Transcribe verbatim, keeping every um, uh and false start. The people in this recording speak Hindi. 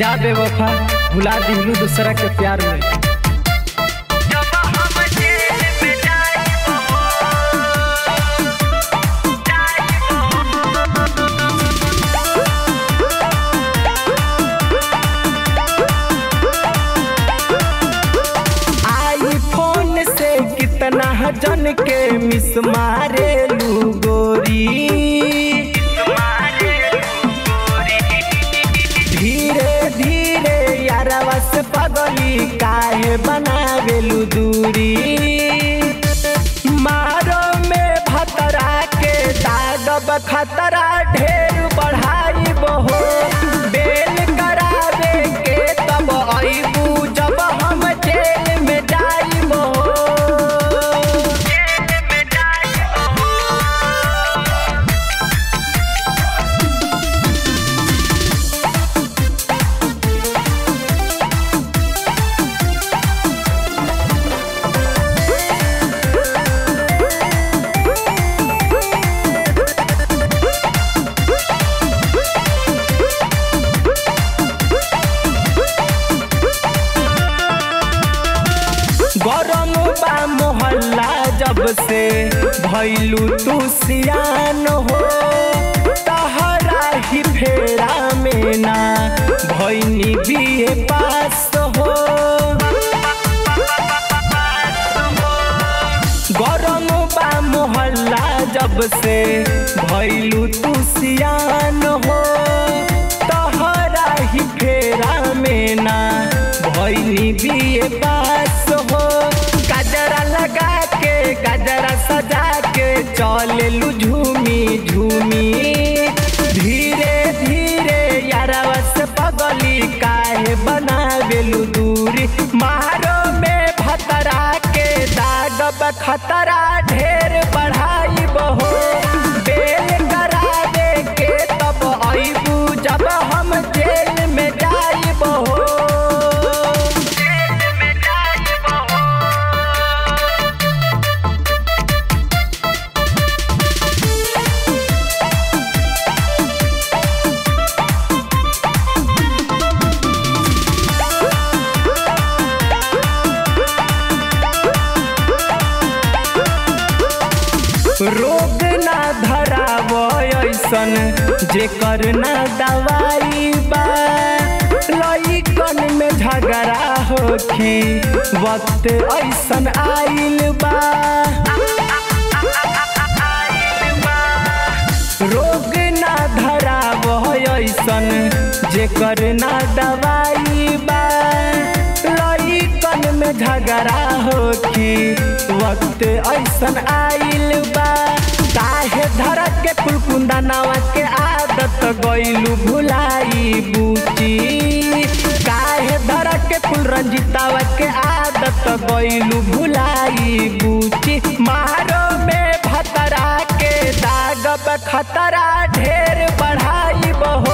जा बेवफा भुला दिलू दूसरा के प्यार में। जन के मिस मारे लू गोरी धीरे धीरे यारवा से पगली काहे बनावे लू दूरी। मारो में भतरा के दागब खतरा ढेर बढ़ाई बहो बेल करावे के तब आईबू जब हम जेल में जाई बहो। गरम बा मोहल्ला जब से भइलू तू सियान हो तहरा ही फेरा में ना भइनी बीए पास हो। गरम बा मोहल्ला जब से भइलू तू सियान हो तहरा ही फेरा में ना भइनी बीए पास हो। गजरा लगा के गजरा सजा के चले लू झूमी झूमी धीरे धीरे यारवा से पगली काहे बनावे लू दूरी। मारो में भतरा के दागब खतरा ढेर बढ़ाई बहो बेल करा दे के तब आईबू जब हम जेल में जाई बहो। रोग ना धराव ऐसन जेकर ना दवाई बा लइकन में झगड़ा होखी वक्त ऐसन आइल बा। रोग ना धराव ऐसन जेकर ना दवाई बा लइकन में झगड़ा होखी वक्त ऐसन आइल बा। काहे धरा के फुलकुंदा नावा के आदत गइलू भुलाई बूची काहे धरा के फूल रंजितावा के आदत गइलू भुलाई बूची। मारो में भतरा के दागब खतरा ढेर बढ़ाई बहो